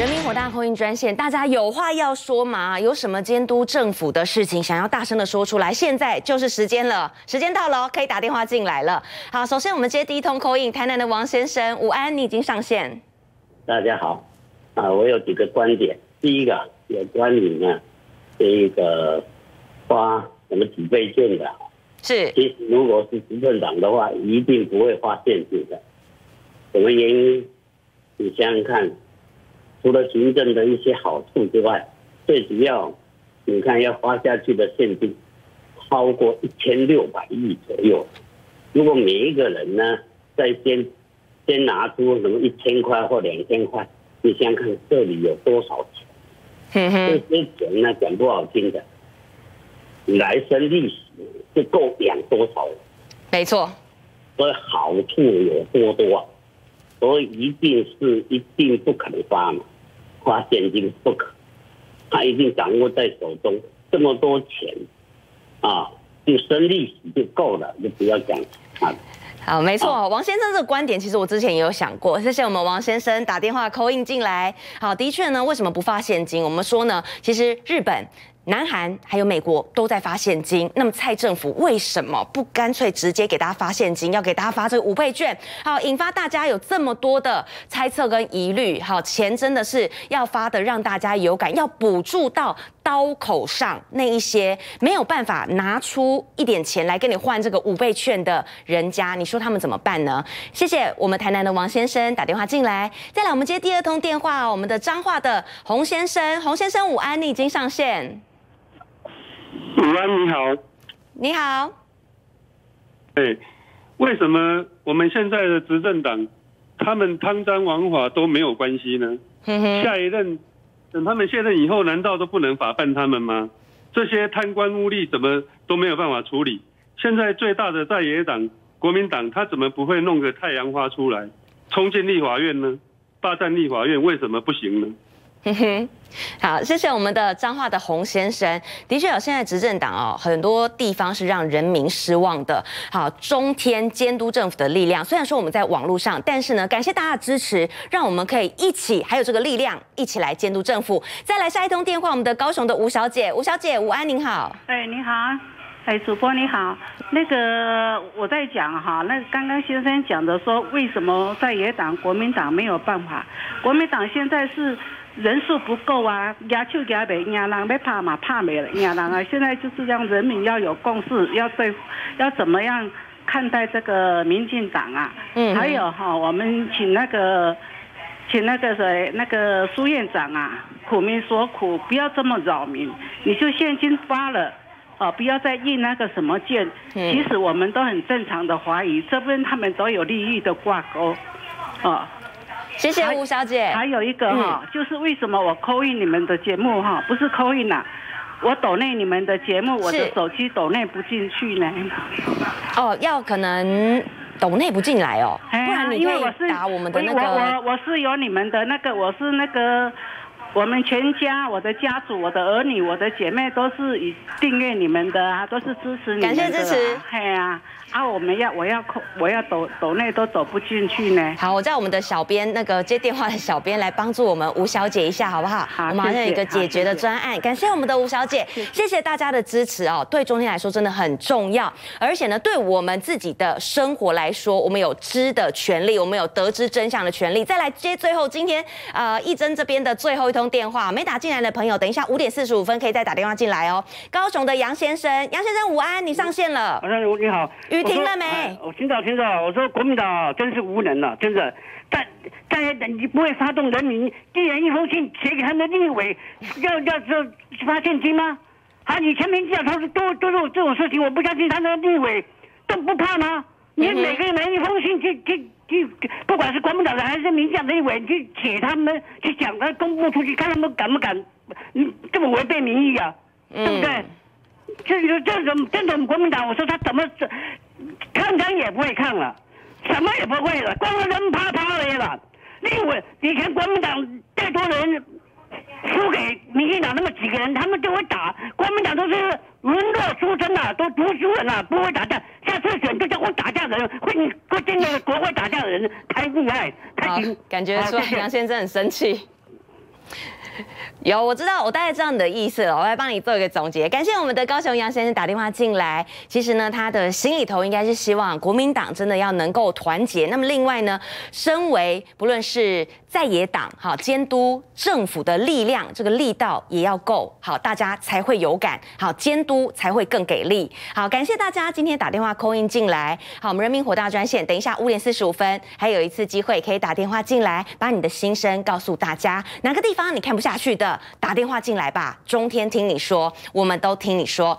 人民火大空运专线，大家有话要说嘛？有什么监督政府的事情，想要大声的说出来？现在就是时间了，时间到了，可以打电话进来了。好，首先我们接第一通 call in， 台南的王先生，午安，你已经上线。大家好，我有几个观点。第一个，有关于呢这个花什么几倍券的，是，其实如果是执政党的话，一定不会发现金的。什么原因？你想想看。除了行政的一些好处之外，最主要，你看要花下去的现金超过1600亿左右。如果每一个人呢，再先拿出什么1000块或2000块，你想看这里有多少钱？这些钱呢，讲不好听的，来生利息就够养多少人？没错，所以好处有多多，所以一定不可能发嘛。花现金不可，他一定掌握在手中，这么多钱，就生利息就够了，就不要讲他。好，没错，王先生这个观点，其实我之前也有想过。谢谢我们王先生打电话 call in 进来。好，的确呢，为什么不发现金？我们说呢，其实日本、南韩还有美国都在发现金，那么蔡政府为什么不干脆直接给大家发现金，要给大家发这个5倍券？好，引发大家有这么多的猜测跟疑虑。好，钱真的是要发的，让大家有感，要补助到刀口上那一些没有办法拿出一点钱来跟你换这个5倍券的人家，你说他们怎么办呢？谢谢我们台南的王先生打电话进来。再来，我们接第二通电话，我们的彰化的洪先生，洪先生午安，你已经上线。午安，你好。你好。对，为什么我们现在的执政党，他们贪赃枉法都没有关系呢？下一任等他们卸任以后，难道都不能法办他们吗？这些贪官污吏怎么都没有办法处理？现在最大的在野党国民党，他怎么不会弄个太阳花出来，冲进立法院呢？霸占立法院为什么不行呢？哼哼，好，谢谢我们的彰化的洪先生。的确有，现在执政党很多地方是让人民失望的。好，中天监督政府的力量，虽然说我们在网络上，但是呢，感谢大家的支持，让我们可以一起，还有这个力量，一起来监督政府。再来下一通电话，我们的高雄的吴小姐，吴小姐，午安，您好。哎，你好，哎，主播你好。那个我在讲哈，那刚刚先生讲的说，为什么在野党国民党没有办法？国民党现在是。人数不够啊，压就压呗，压人没怕嘛，怕没了，压人啊！现在就是让人民要有共识，要怎么样看待这个民进党啊？嗯，还有哈，我们请那个谁，那个苏院长啊，苦民所苦，不要这么扰民，你就现金发了。哦，不要再印那个什么券。其实我们都很正常的怀疑，这边他们都有利益的挂钩，哦。谢谢吴小姐。还有一个哈，就是为什么我call in你们的节目哈，不是call in啦，我抖内你们的节目，我的手机抖内不进去呢？哦，要可能抖内不进来哦，不然你可以打我们的那个。我是有你们的那个，我是那个我们全家，我的家族，我的儿女，我的姐妹都是以订阅你们的啊，都是支持你们的。感谢支持。嘿啊。啊，我要抖内都走不进去呢。好，我叫我们的小编那个接电话的小编来帮助我们吴小姐一下，好不好？好，我们好像有一个解决的专案，感谢我们的吴小姐，谢谢大家的支持哦。对中天来说真的很重要，而且呢，对我们自己的生活来说，我们有知的权利，我们有得知真相的权利。再来接最后今天一真这边的最后一通电话，没打进来的朋友，等一下5点45分可以再打电话进来哦。高雄的杨先生，杨先生午安，你上线了。你好。你听了没？我听到，我说国民党真是无能了，真的。但你不会发动人民一人一封信写给他们的立委，要发现金吗？啊，以前民进党他是都有这种事情，我不相信他们的立委都不怕吗？你每个人一封信去，不管是国民党的还是民进党的立委，你去写他们，去讲他公布出去，看他们敢不敢，这么违背民意啊，对不对？这种国民党，我说他怎么看看也不会看了，什么也不会了，光扔啪而已了。另外，以前国民党再多人输给民进党那么几个人，他们就会打。国民党都是沦落书生啊，都读书人啊，不会打架。下次选就叫我打架的人，会跟那个国会打架的人太厉害，太行。感觉说杨先生很生气。有，我知道，我大概知道你的意思了。我来帮你做一个总结。感谢我们的高雄杨先生打电话进来。其实呢，他的心里头应该是希望国民党真的要能够团结。那么另外呢，身为不论是在野党，好监督政府的力量，这个力道也要够好，大家才会有感，好监督才会更给力。好，感谢大家今天打电话 call in 进来。好，我们人民火大专线，等一下5:45还有一次机会可以打电话进来，把你的心声告诉大家。哪个地方你看不下去的？打电话进来吧，中天听你说，我们都听你说。